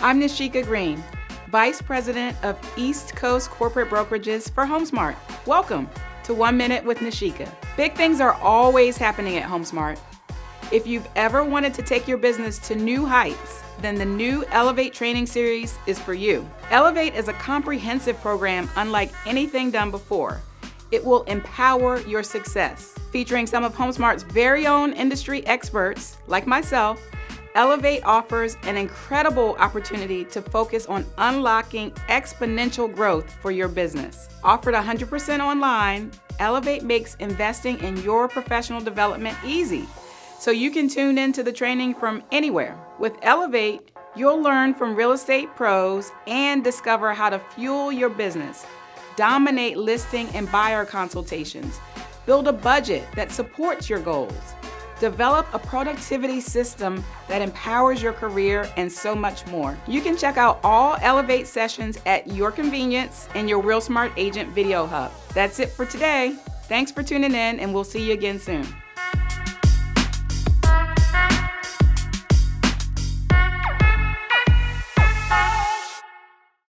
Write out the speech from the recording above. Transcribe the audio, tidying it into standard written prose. I'm Nishika Green, Vice President of East Coast Corporate Brokerages for HomeSmart. Welcome to 1 Minute with Nishika. Big things are always happening at HomeSmart. If you've ever wanted to take your business to new heights, then the new Elevate training series is for you. Elevate is a comprehensive program unlike anything done before. It will empower your success. Featuring some of HomeSmart's very own industry experts, like myself, Elevate offers an incredible opportunity to focus on unlocking exponential growth for your business. Offered 100% online, Elevate makes investing in your professional development easy, so you can tune into the training from anywhere. With Elevate, you'll learn from real estate pros and discover how to fuel your business, dominate listing and buyer consultations, build a budget that supports your goals, develop a productivity system that empowers your career, and so much more. You can check out all Elevate sessions at your convenience in your Real Smart Agent Video Hub. That's it for today. Thanks for tuning in, and we'll see you again soon.